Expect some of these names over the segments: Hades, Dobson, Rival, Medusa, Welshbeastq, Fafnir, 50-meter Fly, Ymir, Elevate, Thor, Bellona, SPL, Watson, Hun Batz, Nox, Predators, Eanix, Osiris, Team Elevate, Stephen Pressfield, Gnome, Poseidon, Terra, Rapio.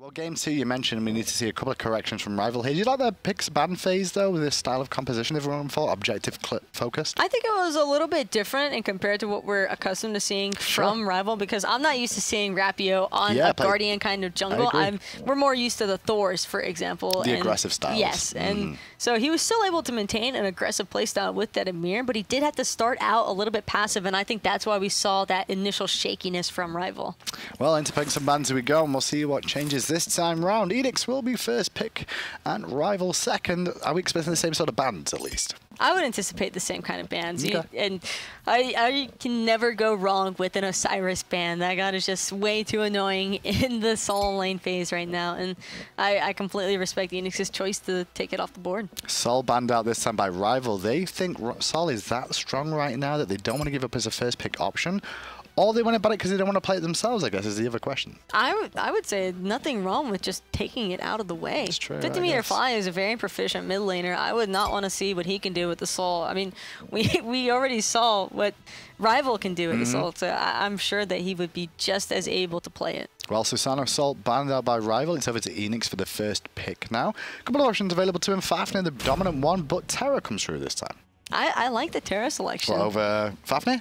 Well, game two, you mentioned we need to see a couple of corrections from Rival here. Do you like their picks ban phase, though, with this style of composition everyone thought, objective-focused? I think it was a little bit different and compared to what we're accustomed to seeing from Rival, because I'm not used to seeing Rapio on a Guardian kind of jungle. We're more used to the Thors, for example. The aggressive styles. Yes, and so he was still able to maintain an aggressive playstyle with that Emir, but he did have to start out a little bit passive, and I think that's why we saw that initial shakiness from Rival. Well, into picks and bans we go, and we'll see what changes this time round. Eanix will be first pick and Rival second. Are we expecting the same sort of bans at least? I would anticipate the same kind of bans. Okay. I can never go wrong with an Osiris ban. That god is just way too annoying in the solo lane phase right now, and I completely respect Eanix's choice to take it off the board. Sol banned out this time by Rival. They think Sol is that strong right now that they don't want to give up as a first pick option. Or they went about it because they don't want to play it themselves, I guess, is the other question. I would say nothing wrong with just taking it out of the way. It's true. 50-meter Fly is a very proficient mid laner. I would not want to see what he can do with the Sol. I mean, we already saw what Rival can do with the Sol, so I'm sure that he would be just as able to play it. Well, Susanna Sol banned out by Rival. It's over to Eanix for the first pick now. A couple of options available to him. Fafnir, the dominant one, but Terra comes through this time. I like the Terra selection. What, over Fafnir?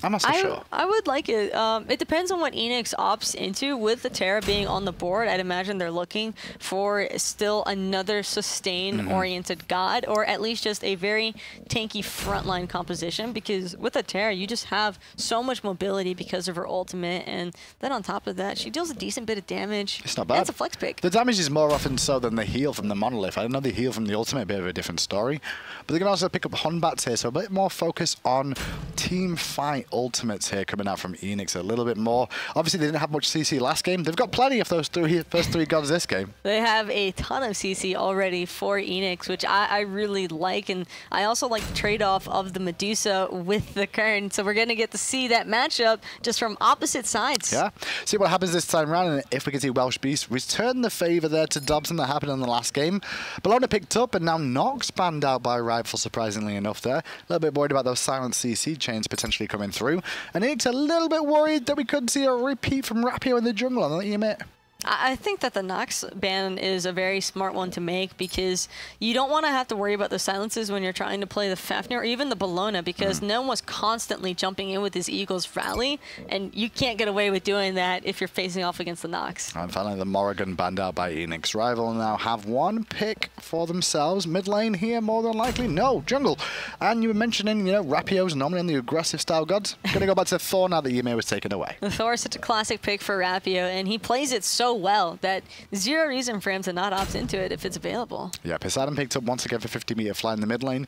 I'm not so sure. I would like it. It depends on what Eanix opts into. With the Terra being on the board, I'd imagine they're looking for still another sustain-oriented god, or at least just a very tanky frontline composition, because with a Terra, you just have so much mobility because of her ultimate, and then on top of that, she deals a decent bit of damage. It's not bad. That's a flex pick. The damage is more often so than the heal from the monolith. I know the heal from the ultimate, a bit of a different story, but they can also pick up Hun Batz here, so a bit more focus on team fight ultimates here coming out from Eanix a little bit more. Obviously, they didn't have much CC last game. They've got plenty of those first three gods this game. They have a ton of CC already for Eanix, which I really like. And I also like the trade-off of the Medusa with the Kern. So we're going to get to see that matchup just from opposite sides. Yeah. See what happens this time around. And if we can see Welshbeastq return the favor there to Dobson that happened in the last game. Bellona picked up and now Nox banned out by Rival, surprisingly enough there. A little bit worried about those silent CC chains potentially coming through, and it's a little bit worried that we could see a repeat from Rapio in the jungle on that unit. I think that the Nox ban is a very smart one to make, because you don't want to have to worry about the silences when you're trying to play the Fafnir or even the Bellona, because Gnome was constantly jumping in with his Eagles rally, and you can't get away with doing that if you're facing off against the Nox. And finally, the Morrigan banned out by Eanix. Rival now have one pick for themselves. Mid lane here, more than likely. No, jungle. And you were mentioning, you know, Rapio's normally in the aggressive style gods. Going to go back to Thor now that Ymir was taken away. Thor is such a classic pick for Rapio, and he plays it so well that zero reason for him to not opt into it if it's available. Yeah, Poseidon picked up once again for 50-meter fly in the mid lane.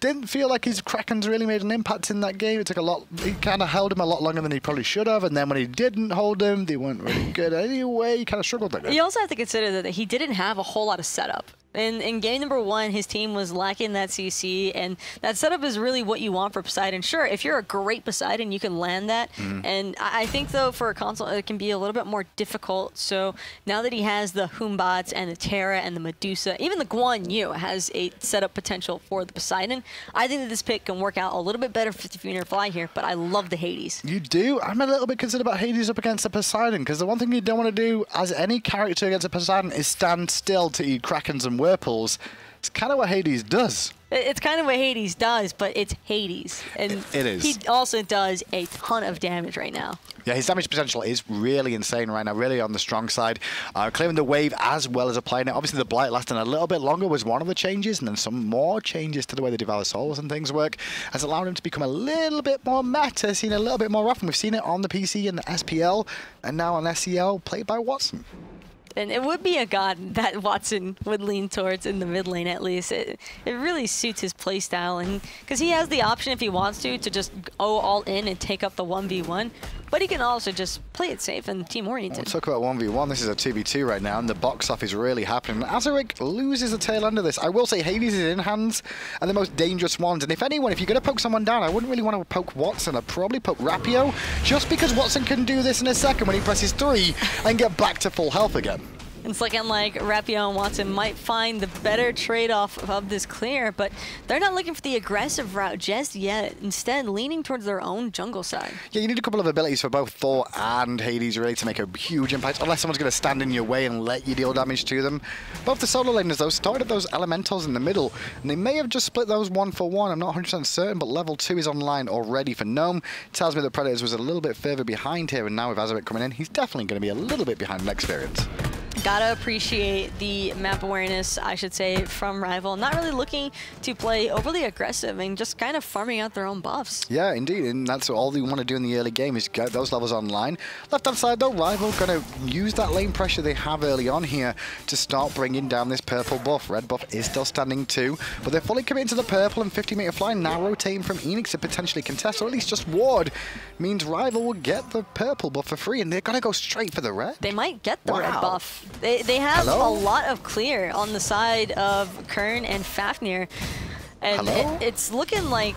Didn't feel like his Krakens really made an impact in that game. It took a lot. He kind of held him a lot longer than he probably should have, and then when he didn't hold him, they weren't really good anyway. He kind of struggled that game. You also have to consider that he didn't have a whole lot of setup. In game number one, his team was lacking that CC, and that setup is really what you want for Poseidon. Sure, if you're a great Poseidon, you can land that. And I think, though, for a console, it can be a little bit more difficult. So now that he has the Hun Batz and the Terra and the Medusa, even the Guan Yu has a setup potential for the Poseidon. I think that this pick can work out a little bit better for 50-meter fly here, but I love the Hades. You do? I'm a little bit concerned about Hades up against the Poseidon, because the one thing you don't want to do as any character against a Poseidon is stand still to eat Krakens and Whirlpools. It's kind of what Hades does. It's kind of what Hades does, but it's Hades. And it is. He also does a ton of damage right now. Yeah, his damage potential is really insane right now, really on the strong side. Clearing the wave as well as applying it. Obviously, the Blight lasting a little bit longer was one of the changes, and then some more changes to the way the Devour Souls and things work has allowed him to become a little bit more meta, seen a little bit more often. We've seen it on the PC and the SPL, and now on SEL, played by Watson. And it would be a god that Watson would lean towards in the mid lane, at least. It really suits his playstyle, and because he has the option, if he wants to just go all in and take up the 1v1. But he can also just play it safe and team-oriented. We'll talk about 1v1. This is a 2v2 right now, and the box-off is really happening. Auzrik loses the tail end of this. I will say Hades is in hands, and the most dangerous ones. And if anyone, if you're going to poke someone down, I wouldn't really want to poke Watson. I'd probably poke Rapio, just because Watson can do this in a second when he presses 3 and get back to full health again. It's looking like Rapio and Watson might find the better trade-off of this clear, but they're not looking for the aggressive route just yet, instead leaning towards their own jungle side. Yeah, you need a couple of abilities for both Thor and Hades really to make a huge impact, unless someone's going to stand in your way and let you deal damage to them. Both the solo laners, though, started those elementals in the middle, and they may have just split those 1 for 1. I'm not 100% certain, but level 2 is online already for Gnome. Tells me that Predators was a little bit further behind here, and now with Auzrik coming in, he's definitely going to be a little bit behind in experience. Gotta appreciate the map awareness, I should say, from Rival. Not really looking to play overly aggressive and just kind of farming out their own buffs. Yeah, indeed. And that's all they want to do in the early game is get those levels online. Left-hand side, though, Rival going to use that lane pressure they have early on here to start bringing down this purple buff. Red buff is still standing too, but they're fully committed to the purple, and 50-meter fly now rotating from Eanix to potentially contest, or at least just ward, means Rival will get the purple buff for free, and they're going to go straight for the red. They might get the red buff. They have a lot of clear on the side of Kern and Fafnir, and it's looking like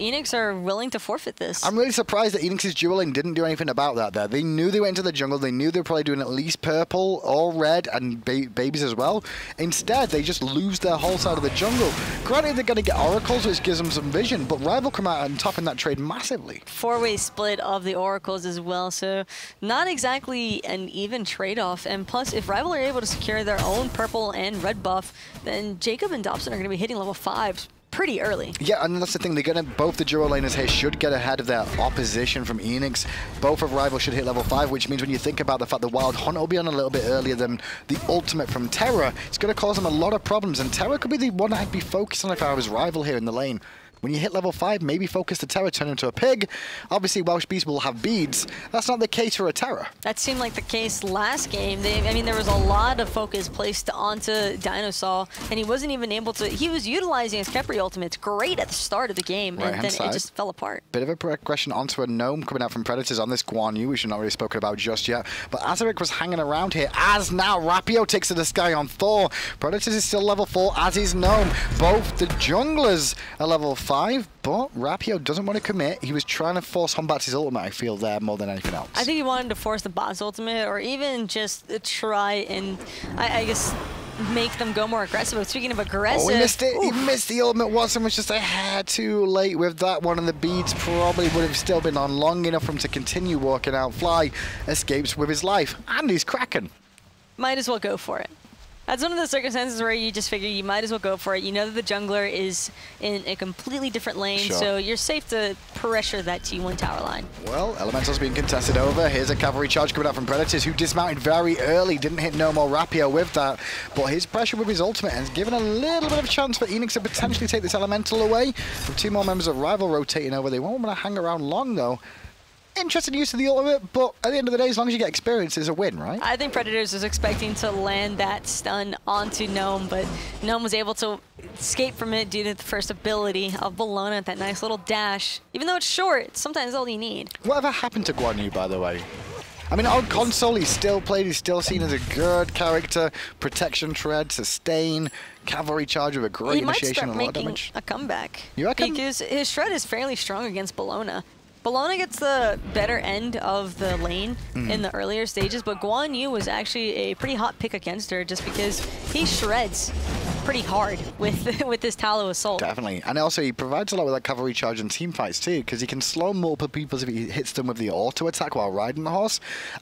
Eanix are willing to forfeit this. I'm really surprised that Eanix's dueling didn't do anything about that there. They knew they went into the jungle. They knew they were probably doing at least purple or red and babies as well. Instead, they just lose their whole side of the jungle. Granted, they're going to get oracles, which gives them some vision, but Rival come out on top in that trade massively. 4-way split of the oracles as well, so not exactly an even trade-off. And plus, if Rival are able to secure their own purple and red buff, then Jacob and Dobson are going to be hitting level 5s. Pretty early. Yeah, and that's the thing. They're gonna, both the duo laners here should get ahead of their opposition from Eanix. Both of Rival should hit level 5, which means when you think about the fact that Wild Hunt will be on a little bit earlier than the ultimate from Terra, it's gonna cause them a lot of problems. And Terra could be the one I'd be focused on if I was Rival here in the lane. When you hit level 5, maybe focus the Terra, turn into a pig. Obviously, Welshbeastq will have beads. That's not the case for a Terra. That seemed like the case last game. There was a lot of focus placed onto DineOhSaw, and he wasn't even able to. He was utilizing his Kepri ultimates great at the start of the game, and then it just fell apart. Bit of a progression onto a Gnome coming out from Predators on this Guan Yu, which we've not really spoken about just yet. But Auzrik was hanging around here, as now Rapio takes to the sky on Thor. Predators is still level 4, as is Gnome. Both the junglers are level 4. 5, but Rapio doesn't want to commit. He was trying to force Hun Batz's ultimate, I feel, there more than anything else. I think he wanted to force the bot's ultimate, or even just try and, I guess, make them go more aggressive. But speaking of aggressive... Oh, he missed it. He missed the ultimate. Watson was just a hair too late with that one, and the beads probably would have still been on long enough for him to continue walking out. Fly escapes with his life, and he's cracking. Might as well go for it. That's one of those circumstances where you just figure you might as well go for it. You know that the jungler is in a completely different lane, so you're safe to pressure that T1 tower line. Well, elemental's being contested over. Here's a cavalry charge coming out from Predators, who dismounted very early, didn't hit Gnome or Rapio with that, but his pressure with his ultimate has given a little bit of chance for Eanix to potentially take this elemental away. With 2 more members of Rival rotating over, they won't want to hang around long, though. Interesting use of the ultimate, but at the end of the day, as long as you get experience, there's a win, right? I think Predators was expecting to land that stun onto Gnome, but Gnome was able to escape from it due to the first ability of Bellona, that nice little dash. Even though it's short, it's sometimes all you need. Whatever happened to Guan Yu, by the way? I mean, on console, he's still played, he's still seen as a good character. Protection tread, sustain, cavalry charge with a great initiation and a lot of damage. He might start making a comeback. You reckon? Because his shred is fairly strong against Bellona. Bellona gets the better end of the lane in the earlier stages, but Guan Yu was actually a pretty hot pick against her just because he shreds pretty hard with this Tallow Assault. Definitely. And also, he provides a lot with that cavalry charge in teamfights, too, because he can slow multiple people if he hits them with the auto-attack while riding the horse.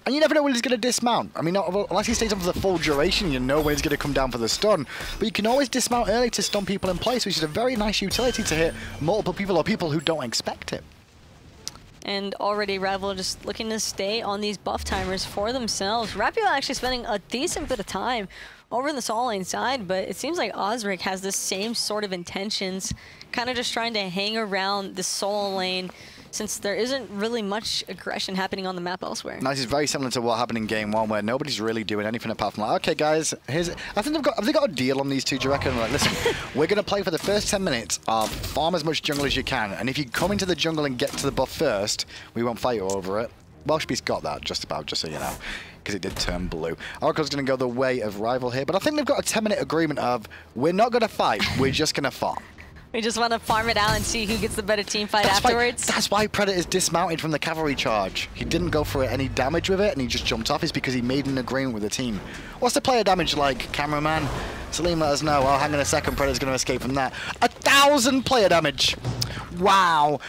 And you never know when he's going to dismount. I mean, unless he stays on for the full duration, you know when he's going to come down for the stun. But you can always dismount early to stun people in place, which is a very nice utility to hit multiple people or people who don't expect it. And already Rival just looking to stay on these buff timers for themselves. Rapio actually spending a decent bit of time over in the solo lane side, but it seems like Auzrik has the same sort of intentions, kind of just trying to hang around the solo lane, since there isn't really much aggression happening on the map elsewhere. Now, this is very similar to what happened in game 1, where nobody's really doing anything apart from like, okay, guys, here's. I think have they got a deal on these two? Do you reckon? Like, listen, we're gonna play for the first 10 minutes. Farm as much jungle as you can, and if you come into the jungle and get to the buff first, we won't fight you over it. Welshbeastq got that just about, just so you know, because it did turn blue. Oracle's going to go the way of Rival here, but I think they've got a 10-minute agreement of we're not going to fight, we're just going to farm. We just want to farm it out and see who gets the better team fight afterwards. That's why Predators dismounted from the cavalry charge. He didn't go for any damage with it, and he just jumped off. It's because he made an agreement with the team. What's the player damage like, cameraman? Salim, let us know. Oh, hang on a second. Predator's going to escape from that. 1,000 player damage. Wow.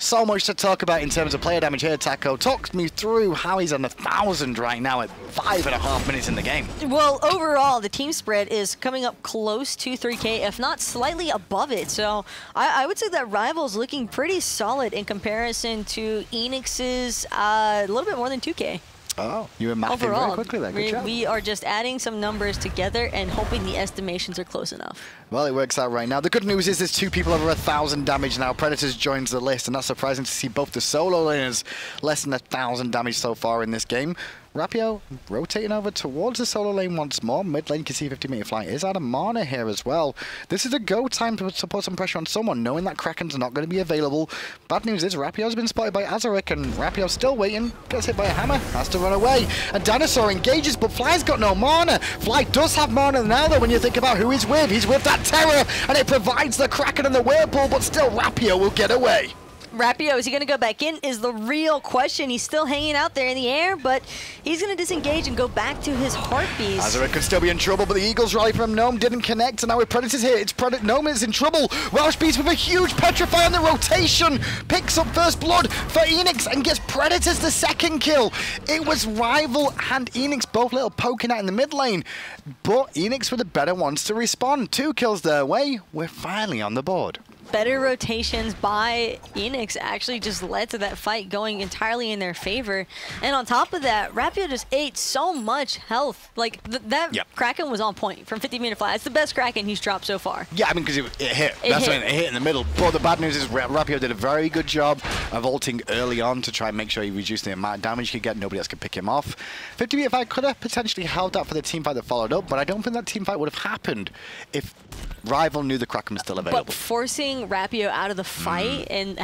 So much to talk about in terms of player damage here, Taco. Talk me through how he's on 1,000 right now at 5.5 minutes in the game. Well, overall, the team spread is coming up close to 3K, if not slightly above it. So I would say that Rival's looking pretty solid in comparison to Eanix's a little bit more than 2K. Oh, you were mathing very quickly there. Good job. We are just adding some numbers together and hoping the estimations are close enough. Well, it works out right now. The good news is there's two people over 1,000 damage now. Predators joins the list, and that's surprising to see both the solo laners less than 1,000 damage so far in this game. Rapio rotating over towards the solo lane once more. Mid lane, you can see 50-meter fly is out of mana here as well. This is a go time to put some pressure on someone, knowing that Kraken's not going to be available. Bad news is Rapio's been spotted by Auzrik, and Rapio's still waiting. Gets hit by a hammer, has to run away. And DineOhSaw engages, but Fly's got no mana. Fly does have mana now, though, when you think about who he's with. He's with that Terra, and it provides the Kraken and the whirlpool, but still Rapio will get away. Rapio, is he going to go back in, is the real question. He's still hanging out there in the air, but he's going to disengage and go back to his heartbeat. Auzrik could still be in trouble, but the Eagles rally from Gnome didn't connect, and now with Predators here, it's Gnome is in trouble. Welshbeastq with a huge petrify on the rotation, picks up first blood for Eanix and gets Predators the second kill. It was Rival and Eanix both little poking out in the mid lane, but Eanix were the better ones to respond. Two kills their way, we're finally on the board. Better rotations by Eanix actually just led to that fight going entirely in their favor. And on top of that, Rapio just ate so much health. Like, that Kraken was on point from 50-meter fly. It's the best Kraken he's dropped so far. Yeah, I mean, because it hit. It hit in the middle. But the bad news is Rapio did a very good job of ulting early on to try and make sure he reduced the amount of damage he could get. Nobody else could pick him off. 50-meter fly could have potentially held out for the team fight that followed up, but I don't think that team fight would have happened if Rival knew the Kraken was still available. But forcing Rapio out of the fight and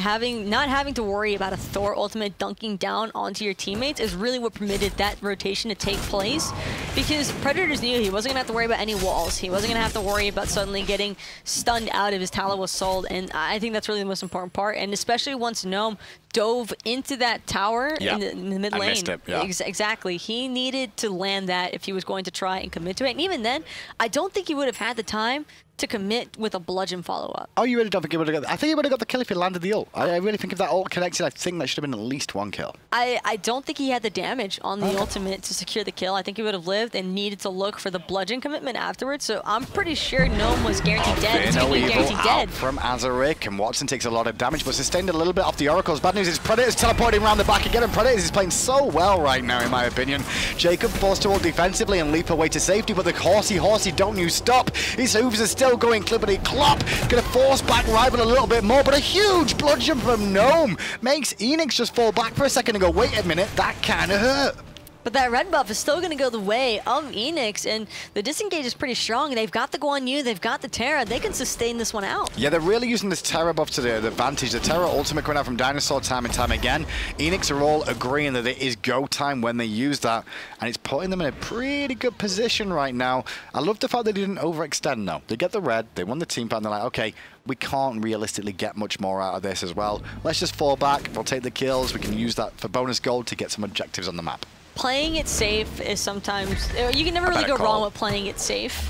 not having to worry about a Thor ultimate dunking down onto your teammates is really what permitted that rotation to take place, because Predators knew he wasn't gonna have to worry about any walls. He wasn't gonna have to worry about suddenly getting stunned out if his Talon was sold, and I think that's really the most important part, and especially once Gnome dove into that tower in the mid lane. I missed it, exactly. He needed to land that if he was going to try and commit to it, and even then, I don't think he would have had the time to commit with a bludgeon follow-up. Oh, you really don't think he would have got that? I think he would have got the kill if he landed the ult. I really think if that ult connected, I think that should have been at least one kill. I don't think he had the damage on the ultimate to secure the kill. I think he would have lived and needed to look for the bludgeon commitment afterwards, so I'm pretty sure Gnome was guaranteed dead. It's going to be guaranteed dead. From Auzrik, and Watson takes a lot of damage, but sustained a little bit off the Oracles. Bad news is Predators teleporting around the back again, and Predators is playing so well right now, in my opinion. Jacob forced to ult defensively and leap away to safety, but the horsey don't you stop. His hooves are still going clippity-clop. Gonna force back Rival a little bit more, but a huge bludgeon from Gnome makes Eanix just fall back for a second and go, wait a minute, that kind of hurt. But that red buff is still gonna go the way of Eanix, and the disengage is pretty strong. They've got the Guan Yu, they've got the Terra, they can sustain this one out. Yeah, they're really using this Terra buff to their advantage. The Terra ultimate going out from DineOhSaw time and time again. Eanix are all agreeing that it is go time when they use that, and it's putting them in a pretty good position right now. I love the fact they didn't overextend though. They get the red, they won the team fight, and they're like, okay, we can't realistically get much more out of this as well. Let's just fall back, we'll take the kills, we can use that for bonus gold to get some objectives on the map. Playing it safe is sometimes, you can never really go wrong with playing it safe.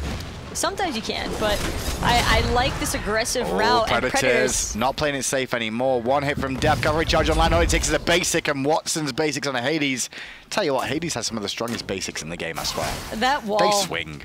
Sometimes you can, but I like this aggressive route. Predators not playing it safe anymore. One hit from Death, cavalry charge online, all it takes is a basic, and Watson's basics on a Hades. Tell you what, Hades has some of the strongest basics in the game, I swear. That wall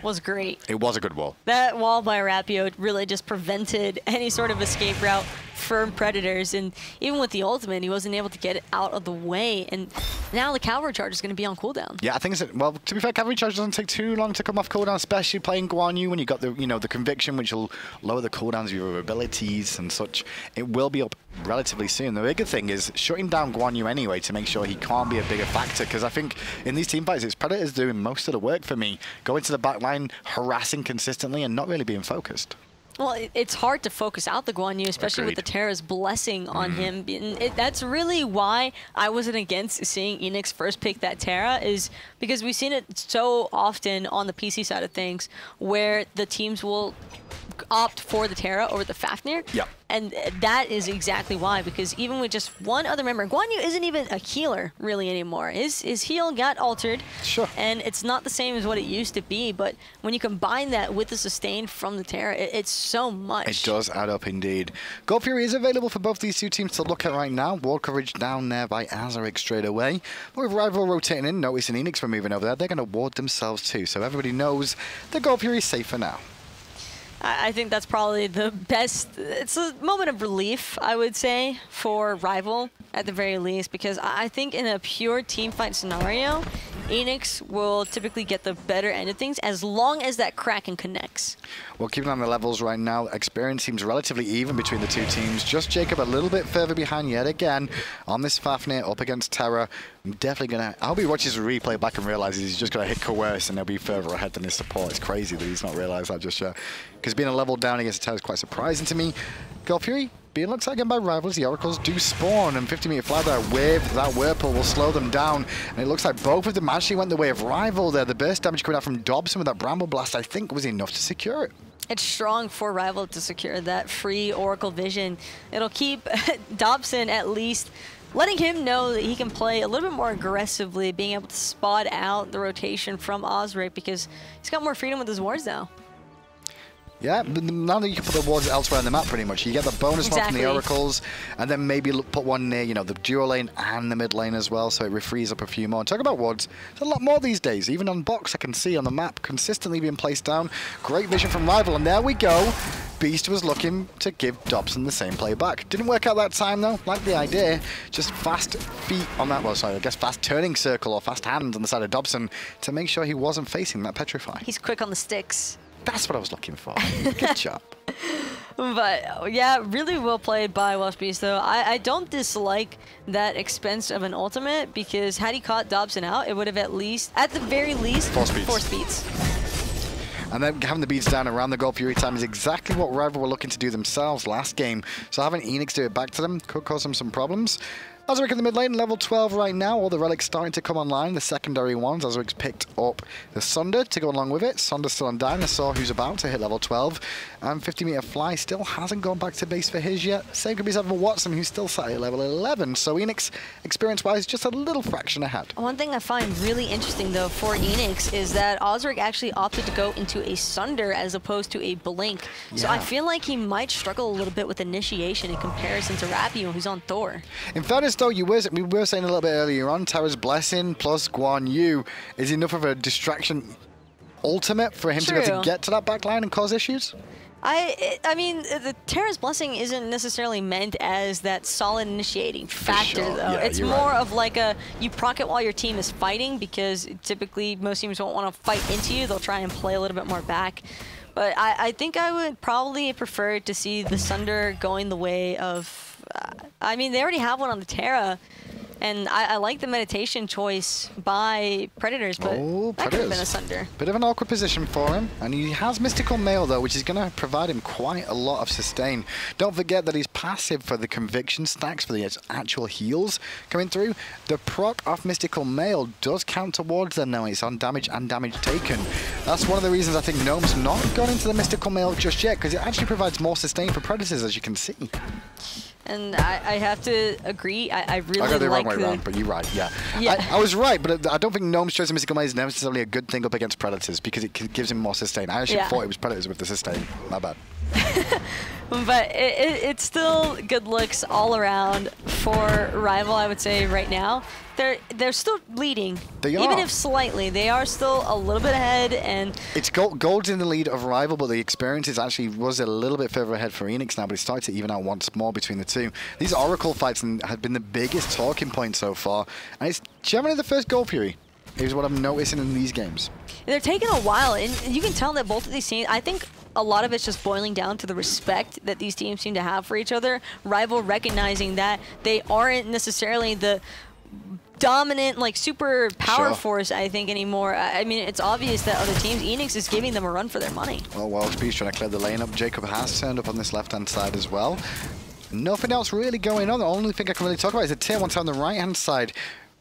was great. It was a good wall. That wall by Rapio really just prevented any sort of escape route from Predators, and even with the ultimate, he wasn't able to get it out of the way, and now the cavalry charge is going to be on cooldown. Yeah, I think it's, well, to be fair, cavalry charge doesn't take too long to come off cooldown, especially playing Guan Yu when you got the, you know, the conviction, which will lower the cooldowns of your abilities and such. It will be up relatively soon. The bigger thing is shutting down Guan Yu anyway to make sure he can't be a bigger factor, because I think in these team fights, it's Predators doing most of the work for me, going to the back line, harassing consistently, and not really being focused. Well, it's hard to focus out the Guan Yu, especially with the Terra's blessing on him. That's really why I wasn't against seeing Eanix first pick that Terra, is because we've seen it so often on the PC side of things where the teams will opt for the Terra over the Fafnir. Yeah. And that is exactly why, because even with just one other member, Guan Yu isn't even a healer really anymore. His heal got altered, and it's not the same as what it used to be, but when you combine that with the sustain from the Terra, it's so much. It does add up indeed. Gold Fury is available for both these two teams to look at right now. Wall coverage down there by Auzrik straight away. But with Rival rotating in, noticing Eanix were moving over there, they're going to ward themselves too, so everybody knows the Gold Fury is safe for now. I think that's probably the best. It's a moment of relief, I would say, for Rival at the very least, because I think in a pure teamfight scenario, Eanix will typically get the better end of things as long as that Kraken connects. Well, keeping on the levels right now, experience seems relatively even between the two teams. Just Jacob a little bit further behind yet again on this Fafnir up against Terra. I'm definitely going to... I hope he watches the replay back and realizes he's just going to hit Coerce and he'll be further ahead than his support. It's crazy that he's not realized that just yet. Because being a level down against the Terra is quite surprising to me. Gold Fury being looked at again by Rivals. The Oracles do spawn, and 50-meter Fly there with that Whirlpool will slow them down. And it looks like both of them actually went the way of Rival there. The burst damage coming out from Dobson with that Bramble Blast, I think, was enough to secure it. It's strong for Rival to secure that free Oracle Vision. It'll keep Dobson at least... letting him know that he can play a little bit more aggressively, being able to spot out the rotation from Auzrik, because he's got more freedom with his wards now. Yeah, but now that you can put the wards elsewhere on the map pretty much. You get the bonus one from the Oracles, and then maybe put one near, you know, the dual lane and the mid lane as well, so it frees up a few more. And talk about wards, there's a lot more these days. Even on box, I can see on the map, consistently being placed down. Great vision from Rival, and there we go. Beast was looking to give Dobson the same play back. Didn't work out that time though, like the idea. Just fast feet on that, well sorry, I guess fast turning circle or fast hand on the side of Dobson to make sure he wasn't facing that Petrify. He's quick on the sticks. That's what I was looking for. Good job. But yeah, really well played by Welshbeastq though. I don't dislike that expense of an ultimate, because had he caught Dobson out, it would have at the very least, four speeds. And then having the beads down around the Gold Fury time is exactly what Rival were looking to do themselves last game. So having Eanix do it back to them could cause them some problems. Auzrik in the mid lane, level 12 right now. All the relics starting to come online, the secondary ones. Azrik's picked up the Sunder to go along with it. Sunder's still on DineOhSaw, who's about to hit level 12. And 50-meter Fly still hasn't gone back to base for his yet. Same could be said for Watson, who's still sat at level 11. So Eanix, experience-wise, just a little fraction ahead. One thing I find really interesting, though, for Eanix is that Auzrik actually opted to go into a Sunder as opposed to a Blink. Yeah. So I feel like he might struggle a little bit with initiation in comparison to Rapio, who's on Thor. In fairness, though, we were saying a little bit earlier on, Terra's blessing plus Guan Yu is enough of a distraction ultimate for him to be able to get to that backline and cause issues. I mean, the Terra's blessing isn't necessarily meant as that solid initiating factor, though. Yeah, it's more of like a, you proc it while your team is fighting, because typically most teams won't want to fight into you. They'll try and play a little bit more back. But I think I would probably prefer to see the Sunder going the way of... I mean, they already have one on the Terra, and I like the meditation choice by Predators, but that could have been a Sunder. Bit of an awkward position for him, and he has Mystical Mail, though, which is going to provide him quite a lot of sustain. Don't forget that he's passive for the Conviction stacks, for the actual heals coming through. The proc off Mystical Mail does count towards them now. It's on damage and damage taken. That's one of the reasons I think Gnome's not gone into the Mystical Mail just yet, because it actually provides more sustain for Predators, as you can see. And I have to agree, I really like... I got the wrong way around, but you're right, yeah. I was right, but I don't think Gnome's choice of Mystical Maze is necessarily a good thing up against Predators, because it gives him more sustain. I actually thought it was Predators with the sustain. My bad. But it's still good looks all around for Rival, I would say, right now. They're still leading. They are. Even if slightly, they are still a little bit ahead. And it's gold's in the lead of Rival, but the experience is actually was a little bit further ahead for Eanix now, but it started to even out once more between the two. These Oracle fights have been the biggest talking point so far, and it's generally the first Gold Fury. Is what I'm noticing in these games. They're taking a while, and you can tell that both of these teams, I think a lot of it's just boiling down to the respect that these teams seem to have for each other. Rival recognizing that they aren't necessarily the dominant, like, super power force, I think, anymore. I mean, it's obvious that other teams, Eanix is giving them a run for their money. Well, Welshbeastq trying to clear the lane up. Jacob has turned up on this left-hand side as well. Nothing else really going on. The only thing I can really talk about is the tier 1 on the right-hand side.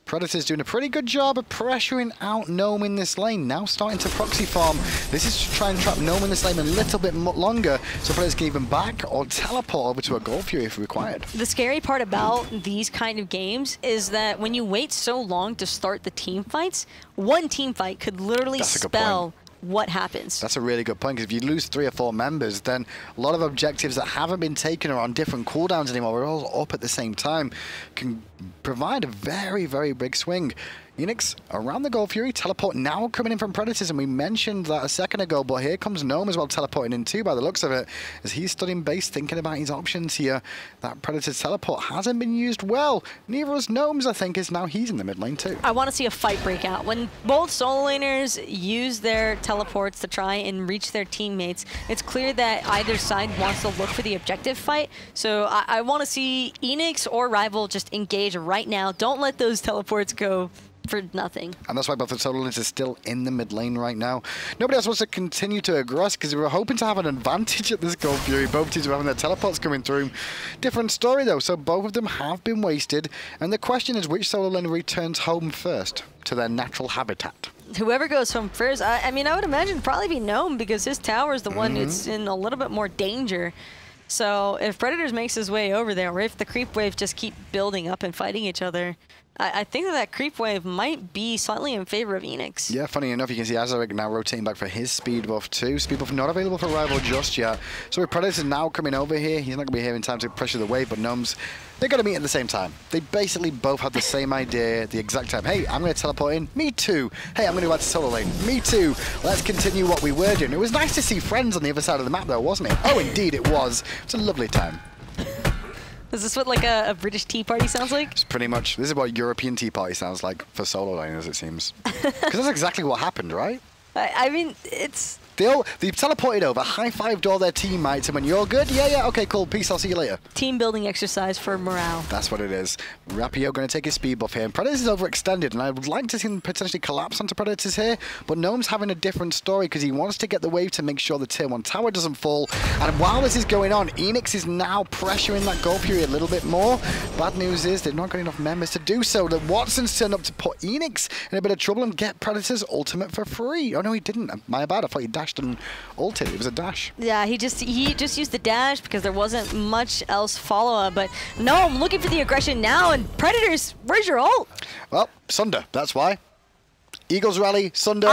Predators doing a pretty good job of pressuring out Gnome in this lane. Now starting to proxy farm. This is to try and trap Gnome in this lane a little bit longer so Predators can even back or teleport over to a goal view if required. The scary part about these kind of games is that when you wait so long to start the team fights, one team fight could literally spell what happens. That's a really good point, because if you lose 3 or 4 members, then a lot of objectives that haven't been taken or on different cooldowns anymore, we're all up at the same time, can provide a very, very big swing. Eanix around the goal, Fury, teleport now coming in from Predators, and we mentioned that a second ago, but here comes Gnome as well, teleporting in too by the looks of it, as he's studying base, thinking about his options here. That Predators teleport hasn't been used well. Neither was Gnome's, I think, is now he's in the mid lane too. I want to see a fight break out. When both solo laners use their teleports to try and reach their teammates, it's clear that either side wants to look for the objective fight, so I want to see Eanix or Rival just engage right now. Don't let those teleports go for nothing. And that's why both the solo laners are still in the mid lane right now. Nobody else wants to continue to aggress because we were hoping to have an advantage at this goal fury. Both teams are having their teleports coming through. Different story though, so both of them have been wasted. And the question is which solo laner returns home first to their natural habitat? Whoever goes home first, I mean, I would imagine probably be Gnome because his tower is the one that's in a little bit more danger. So if Predators makes his way over there, or if the creep wave just keep building up and fighting each other, I think that creep wave might be slightly in favor of Eanix. Yeah, funny enough, you can see Auzrik now rotating back for his speed buff too. Speed buff not available for Rival just yet. So with Predators now coming over here, he's not going to be here in time to pressure the wave, but Gnome's, they're going to meet at the same time. They basically both had the same idea at the exact time. Hey, I'm going to teleport in. Me too. Hey, I'm going to go out to solo lane. Me too. Let's continue what we were doing. It was nice to see friends on the other side of the map though, wasn't it? Oh, indeed it was. It was a lovely time. Is this what like a British tea party sounds like? It's pretty much. This is what European tea party sounds like for solo laners, it seems. Because that's exactly what happened, right? I mean, it's... They've teleported over, high-fived all their teammates, and when you're good, yeah, okay, cool, peace, I'll see you later. Team-building exercise for morale. That's what it is. Rapio going to take his speed buff here, and Predators is overextended, and I would like to see him potentially collapse onto Predators here, but Gnome's having a different story because he wants to get the wave to make sure the tier 1 tower doesn't fall, and while this is going on, Eanix is now pressuring that goal period a little bit more. Bad news is they've not got enough members to do so. The Watson's turned up to put Eanix in a bit of trouble and get Predators' ultimate for free. Oh, no, he didn't. My bad, I thought he died. And ulted. It was a dash. Yeah, he just used the dash because there wasn't much else follow-up. But no, I'm looking for the aggression now, and Predators, where's your ult? Well, Sunder, that's why. Eagles rally, Sunder,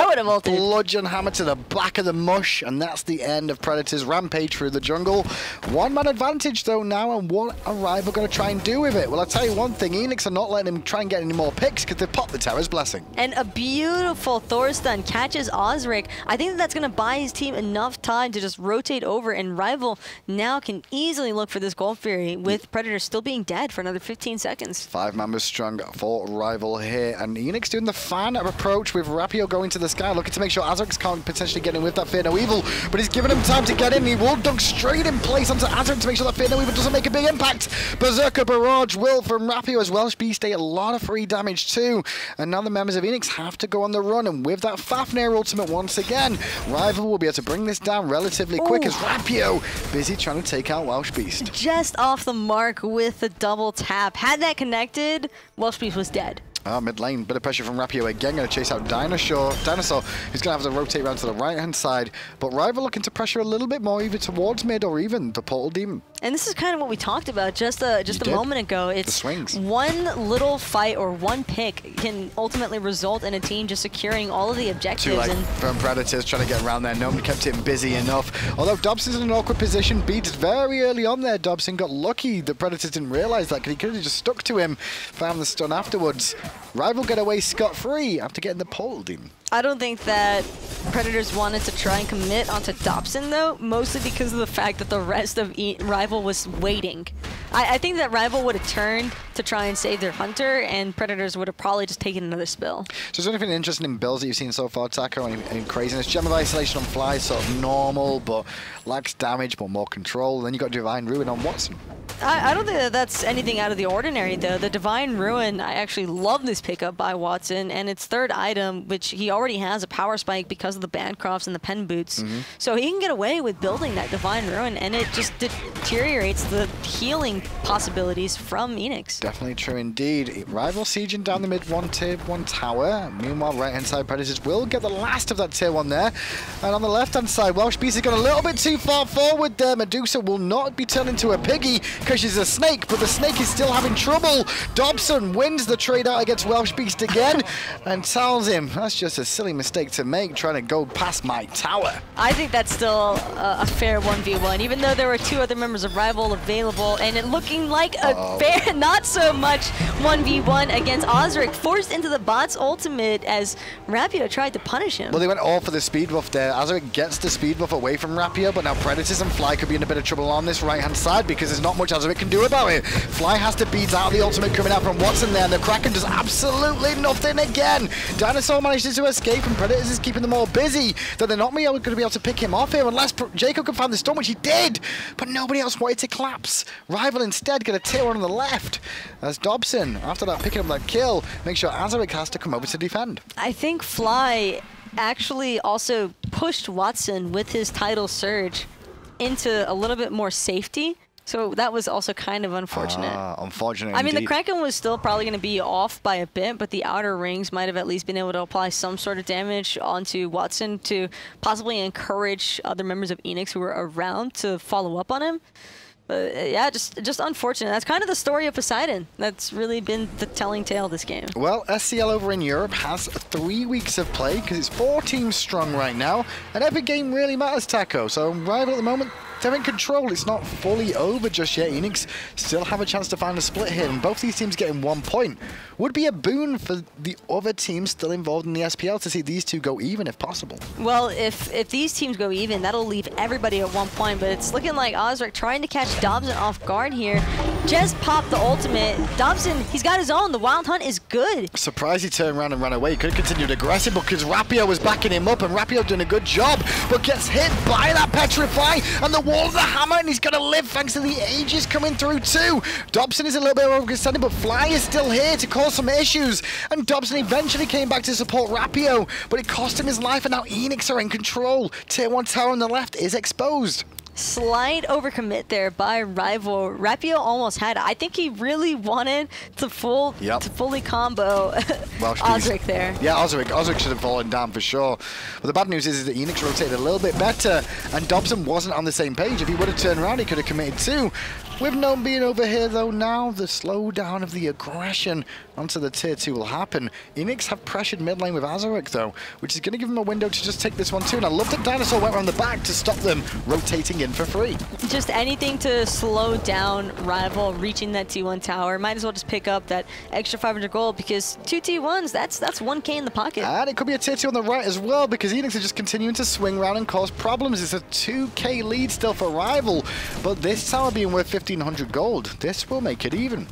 bludgeon hammer to the back of the mush, and that's the end of Predators' rampage through the jungle. One-man advantage, though, now, and what are Rival going to try and do with it? Well, I'll tell you one thing, Eanix are not letting him try and get any more picks because they've popped the Terra's Blessing. And a beautiful Thor stun catches Auzrik. I think that's going to buy his team enough time to just rotate over, and Rival now can easily look for this Gold Fury with Predators still being dead for another 15 seconds. 5 members strong for Rival here, and Eanix doing the fan approach with Rapio going to the sky, looking to make sure Auzrik can't potentially get in with that Fear No Evil, but he's giving him time to get in. He will dunk straight in place onto Auzrik to make sure that Fear No Evil doesn't make a big impact. Berserker Barrage will from Rapio as Welshbeastq, a lot of free damage too. And now the members of Eanix have to go on the run, and with that Fafnir ultimate once again, Rival will be able to bring this down relatively quick as Rapio busy trying to take out Welshbeastq. Just off the mark with the double tap. Had that connected, Welshbeastq was dead. Ah, mid lane, bit of pressure from Rapio again, going to chase out DineOhSaw, who's going to have to rotate around to the right-hand side, but Rival looking to pressure a little bit more, either towards mid or even the Portal Demon. And this is kind of what we talked about just a moment ago. It's one little fight or one pick can ultimately result in a team just securing all of the objectives. From Predators trying to get around there. No one kept him busy enough. Although Dobson's in an awkward position, beat very early on there. Dobson got lucky. The Predators didn't realize that because he could have just stuck to him, found the stun afterwards. Rival get away scot-free after getting the Portal Demon. I don't think that Predators wanted to try and commit onto Dobson, though, mostly because of the fact that the rest of Rival was waiting. I think that Rival would have turned to try and save their Hunter, and Predators would have probably just taken another spill. So is there anything interesting in builds that you've seen so far, Taco, and craziness? Gem of Isolation on Fly, sort of normal, but lacks damage, but more control. Then you've got Divine Ruin on Watson. I don't think that that's anything out of the ordinary, though. The Divine Ruin, I actually love this pickup by Watson, and its third item, which he already has a power spike because of the Bancrofts and the Pen Boots. Mm-hmm. So he can get away with building that Divine Ruin, and it just deteriorates the healing possibilities from Eanix. Definitely true indeed. Rival sieging down the mid, one tower. Meanwhile, right-hand side Predators will get the last of that tier one there. And on the left-hand side, Welshbeastq has gone a little bit too far forward there. Medusa will not be turned into a piggy because she's a snake, but the snake is still having trouble. Dobson wins the trade out against Welshbeastq again and tells him, that's just a silly mistake to make, trying to go past my tower. I think that's still a fair 1v1, even though there were two other members of Rival available, and it looking like a fair, not so much 1v1 against Auzrik, forced into the bot's ultimate as Rapio tried to punish him. Well, they went all for the speed buff there. Auzrik gets the speed buff away from Rapio, but now Predators and Fly could be in a bit of trouble on this right-hand side because there's not much Auzrik can do about it. Fly has to beat out the ultimate coming out from Watson there, and the Kraken does absolutely nothing again. DineOhSaw manages to escape, and Predators is keeping them all busy, that they're not going to be able to pick him off here unless Jacob can find the storm, which he did, but nobody else wanted to collapse. Rival instead get a tier one on the left as Dobson, after that picking up that kill, make sure Auzrik has to come over to defend. I think Fly actually also pushed Watson with his tidal surge into a little bit more safety. So that was also kind of unfortunate. Unfortunate. I mean, indeed. The Kraken was still probably going to be off by a bit, but the outer rings might have at least been able to apply some sort of damage onto Watson to possibly encourage other members of Eanix who were around to follow up on him. But yeah, just unfortunate. That's kind of the story of Poseidon. That's really been the telling tale this game. Well, SCL over in Europe has 3 weeks of play because it's 4 teams strong right now, and every game really matters, Taco. So Rival at the moment, they're in control. It's not fully over just yet. Eanix still have a chance to find a split here, and both these teams getting 1 point would be a boon for the other teams still involved in the SPL to see these two go even if possible. Well, if these teams go even, that'll leave everybody at 1 point, but it's looking like Auzrik trying to catch Dobson off guard here. Just popped the ultimate. Dobson, he's got his own. The Wild Hunt is good. Surprised he turned around and ran away. He could have continued aggressive because Rapio was backing him up, and Rapio doing a good job, but gets hit by that Petrify and the wall of the hammer, and he's going to live thanks to the Aegis coming through too. Dobson is a little bit overextended, but Fly is still here to cause some issues, and Dobson eventually came back to support Rapio, but it cost him his life, and now Eanix are in control. Tier 1 tower on the left is exposed. Slight overcommit there by Rival. Rapio almost had it. I think he really wanted to fully combo Auzrik there. Yeah, Auzrik should have fallen down for sure. But the bad news is that Eanix rotated a little bit better, and Dobson wasn't on the same page. If he would have turned around, he could have committed too. With Gnome being over here though now, the slowdown of the aggression onto the tier 2 will happen. Eanix have pressured mid lane with Auzrik though, which is going to give him a window to just take this one too. And I love that DineOhSaw went around the back to stop them rotating in for free. Just anything to slow down Rival reaching that T1 tower. Might as well just pick up that extra 500 gold because 2 T1s, that's 1K in the pocket. And it could be a tier 2 on the right as well because Eanix are just continuing to swing around and cause problems. It's a 2K lead still for Rival, but this tower being worth 1,500 gold, this will make it even.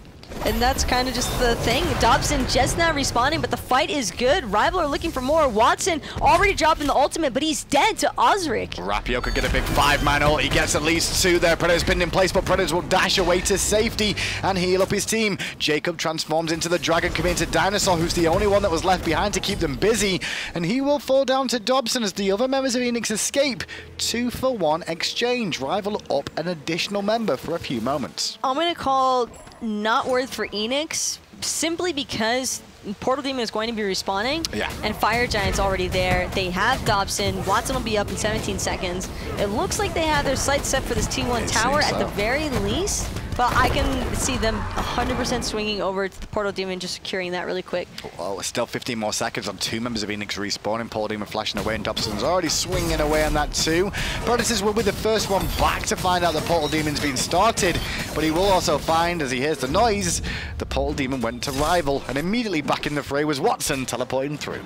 And that's kind of just the thing. Dobson just now responding, but the fight is good. Rival are looking for more. Watson already dropping the ultimate, but he's dead to Auzrik. Rapio could get a big 5-man ult. He gets at least 2 there. Predators pinned in place, but Predators will dash away to safety and heal up his team. Jacob transforms into the dragon, coming into DineOhSaw, who's the only one that was left behind to keep them busy. And he will fall down to Dobson as the other members of Eanix escape. 2-for-1 exchange. Rival up an additional member for a few moments. I'm going to call not worth for Eanix simply because Portal Demon is going to be respawning, and Fire Giant's already there. They have Dobson. Watson will be up in 17 seconds. It looks like they have their sights set for this T1 tower at the very least, but I can see them 100% swinging over to the Portal Demon, just securing that really quick. Oh, still 15 more seconds on 2 members of Eanix respawning. Portal Demon flashing away, and Dobson's already swinging away on that too. Predators will be the first one back to find out the Portal Demon's been started, but he will also find, as he hears the noise, the Portal Demon went to Rival, and immediately back in the fray was Watson teleporting through.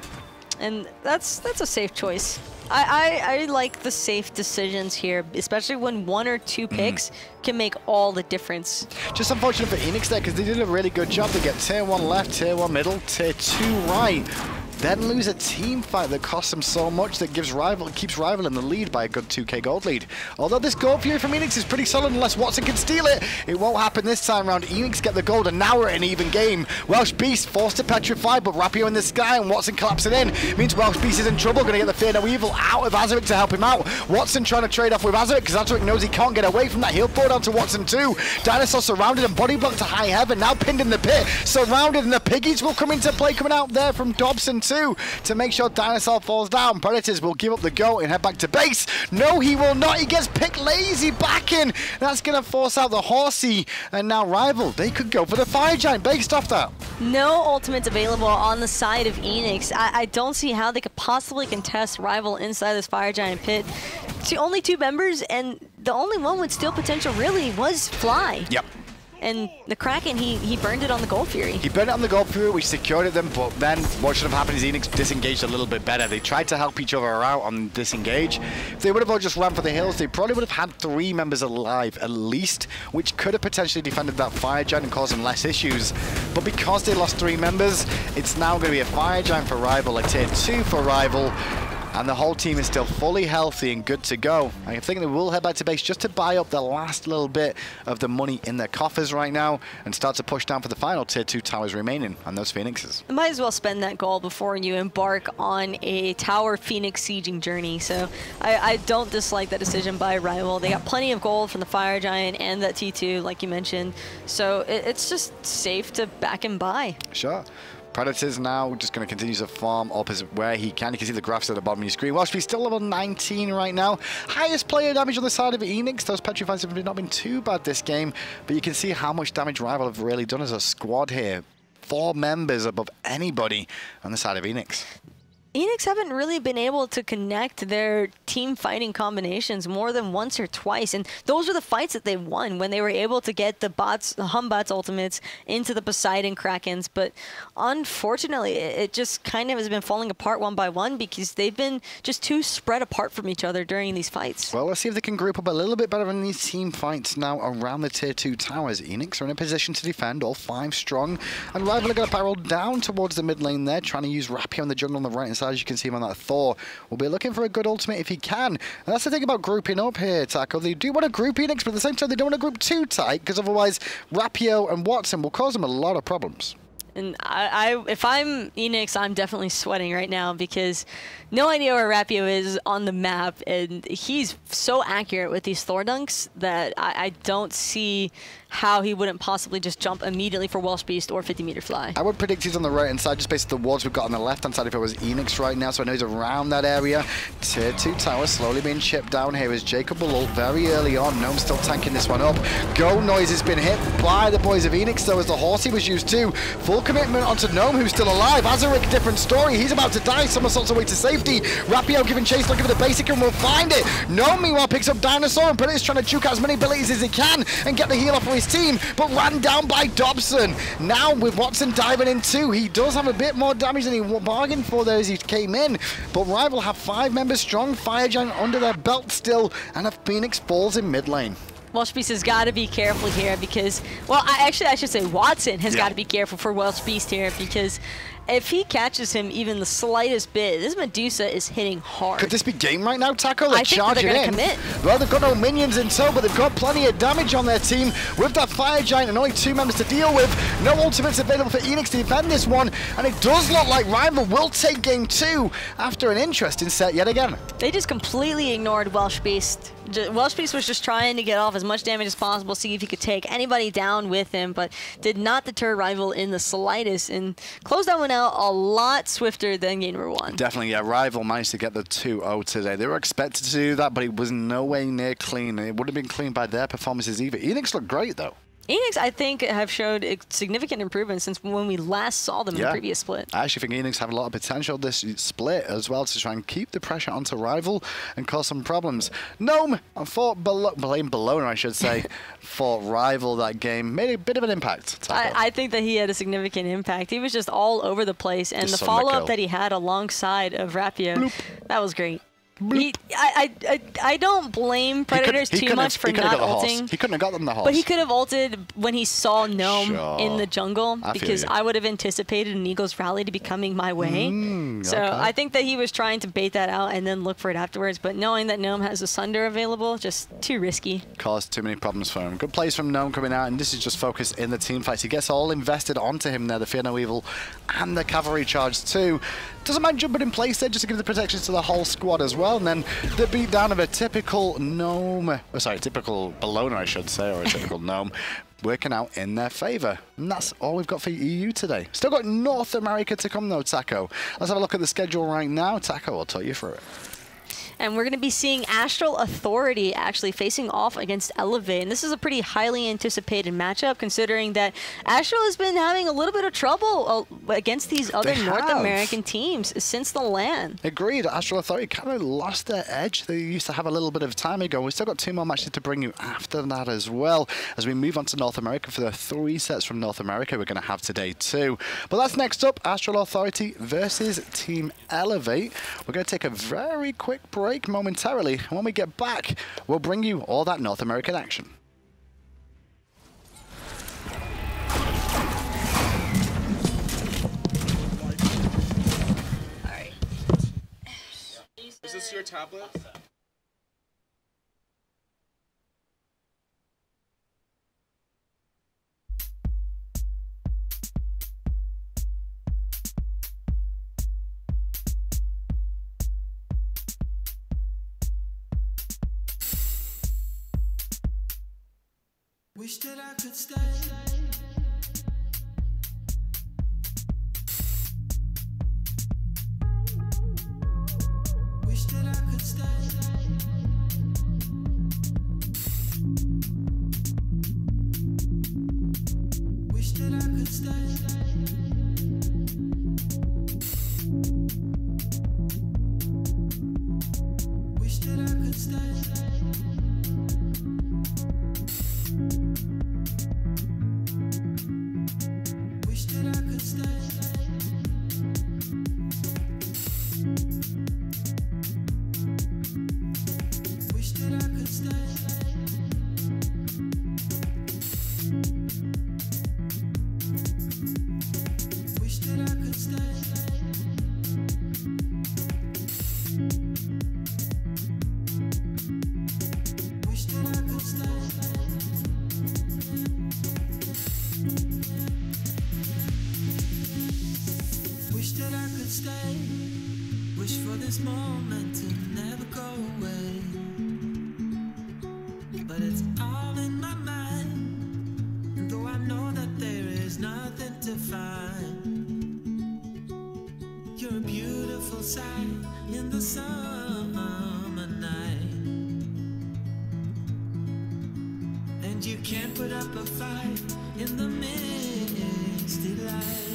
And that's a safe choice. I like the safe decisions here, especially when 1 or 2 picks can make all the difference. Just unfortunate for Eanix there because they did a really good job to get tier 1 left, tier 1 middle, tier 2 right. then lose a team fight that costs them so much that gives Rival, keeps Rival in the lead by a good 2k gold lead. Although this gold view from Eanix is pretty solid unless Watson can steal it. It won't happen this time round. Eanix get the gold and now we're at an even game. Welshbeastq forced to petrify, but Rapio in the sky and Watson collapsing in. It means Welshbeastq is in trouble, going to get the Fear No Evil out of Auzrik to help him out. Watson trying to trade off with Auzrik because Auzrik knows he can't get away from that. He'll throw down to Watson too. DineOhSaw surrounded and body blocked to high heaven, now pinned in the pit, surrounded, and the piggies will come into play coming out there from Dobson too to make sure DineOhSaw falls down. Predators will give up the goat and head back to base. No, he will not. He gets picked lazy back in. That's going to force out the horsey, and now Rival, they could go for the Fire Giant based off that. No ultimates available on the side of Eanix. I don't see how they could possibly contest Rival inside this Fire Giant pit. Only two members, and the only one with steal potential really was Fly. Yep. And the Kraken, he burned it on the Gold Fury. He burned it on the Gold Fury, which secured them, but then what should have happened is Eanix disengaged a little bit better. They tried to help each other out on disengage. If they would have all just ran for the hills, they probably would have had three members alive at least, which could have potentially defended that Fire Giant and caused them less issues. But because they lost three members, it's now going to be a Fire Giant for Rival, a Tier 2 for Rival, and the whole team is still fully healthy and good to go. I think they will head back to base just to buy up the last little bit of the money in their coffers right now and start to push down for the final Tier 2 towers remaining on those Phoenixes. You might as well spend that gold before you embark on a tower Phoenix sieging journey. So I don't dislike that decision by Rival. They got plenty of gold from the Fire Giant and that T2, like you mentioned. So it's just safe to back and buy. Sure. Predators now just going to continue to farm up as where he can. You can see the graphs at the bottom of your screen. Welshbeastq still level 19 right now. Highest player damage on the side of Eanix. Those petrifies have not been too bad this game, but you can see how much damage Rival have really done as a squad here. Four members above anybody on the side of Eanix. Eanix haven't really been able to connect their team fighting combinations more than once or twice, and those are the fights that they won when they were able to get the bots, the Hun Batz ultimates into the Poseidon Krakens. But unfortunately, it just kind of has been falling apart one by one because they've been just too spread apart from each other during these fights. Well, let's see if they can group up a little bit better in these team fights now around the Tier 2 towers. Eanix are in a position to defend, all five strong, and Rival are going to barrel down towards the mid lane there, trying to use Rapio in the jungle on the right inside. As you can see him on that Thor, will be looking for a good ultimate if he can. And that's the thing about grouping up here, Taco. They do want to group Eanix, but at the same time, they don't want to group too tight, because otherwise Rapio and Watson will cause them a lot of problems. And if I'm Eanix, I'm definitely sweating right now because no idea where Rapio is on the map, and he's so accurate with these Thor dunks that I don't see how he wouldn't possibly just jump immediately for Welshbeastq or 50-meter Fly. I would predict he's on the right-hand side just based on the wards we've got on the left-hand side if it was Eanix right now, so I know he's around that area. Tier 2 tower slowly being chipped down here as Jacob will ult very early on. Gnome's still tanking this one up. Go Noise has been hit by the boys of Eanix, though, as the horsey was used too. Full commitment onto Gnome, who's still alive. Auzrik, different story. He's about to die. Somersaults away to safety. Rapio giving chase, looking for the basic, and will find it. Gnome, meanwhile, picks up DineOhSaw, and Predator's trying to juke out as many abilities as he can and get the heal off of his team, but ran down by Dobson. Now, with Watson diving in too, he does have a bit more damage than he bargained for there as he came in, but Rival have five members strong, Fire Giant under their belt still, and a Phoenix falls in mid lane. Welshbeastq has got to be careful here because, well, I should say Watson has got to be careful for Welshbeastq here because if he catches him even the slightest bit, this Medusa is hitting hard. Could this be game right now, Taco? They're charging in. Commit. Well, they've got no minions in tow, but they've got plenty of damage on their team with that Fire Giant and only two members to deal with. No ultimates available for Eanix to defend this one, and it does look like Rival will take game two after an interesting set yet again. They just completely ignored Welshbeastq. Welshbeastq was just trying to get off as much damage as possible, see if he could take anybody down with him, but did not deter Rival in the slightest and closed that one out a lot swifter than game number one. Definitely, yeah. Rival managed to get the 2-0 today. They were expected to do that, but it was no way near clean. It wouldn't have been clean by their performances either. Eanix looked great, though. Eanix, I think, have showed a significant improvement since when we last saw them in the previous split. I actually think Eanix have a lot of potential this split as well to try and keep the pressure onto Rival and cause some problems. Gnome and Bellona, I should say, for Rival that game. Made a bit of an impact. I think that he had a significant impact. He was just all over the place, and the follow-up that he had alongside of Rapio, that was great. I don't blame Predators too much for not ulting. He couldn't have got them the horse. But he could have ulted when he saw Gnome in the jungle, because I would have anticipated an Eagle's Rally to be coming my way. So I think that he was trying to bait that out and then look for it afterwards. But knowing that Gnome has a Sunder available, just too risky. Caused too many problems for him. Good plays from Gnome coming out, and this is just focus in the team fights. He gets all invested onto him there, the Fear No Evil and the Cavalry Charge too. Doesn't mind jumping in place there just to give the protections to the whole squad as well. And then the beatdown of a typical Gnome, oh, sorry, typical Bellona, I should say, or a typical Gnome, working out in their favor. And that's all we've got for EU today. Still got North America to come though, Taco. Let's have a look at the schedule right now. Taco, I'll tell you through it. And we're going to be seeing Astral Authority actually facing off against Elevate. And this is a pretty highly anticipated matchup, considering that Astral has been having a little bit of trouble against these other North American teams since the LAN. Agreed. Astral Authority kind of lost their edge they used to have a little bit of time ago. We've still got two more matches to bring you after that as well. As we move on to North America for the three sets from North America we're going to have today too. But that's next up, Astral Authority versus Team Elevate. We're going to take a very quick break momentarily, and when we get back, we'll bring you all that North American action. All right. Is this your tablet? Wish that I could stay. Wish that I could stay. Wish that I could stay. Wish that I could stay. Wish that I could stay. You can't put up a fight in the misty light.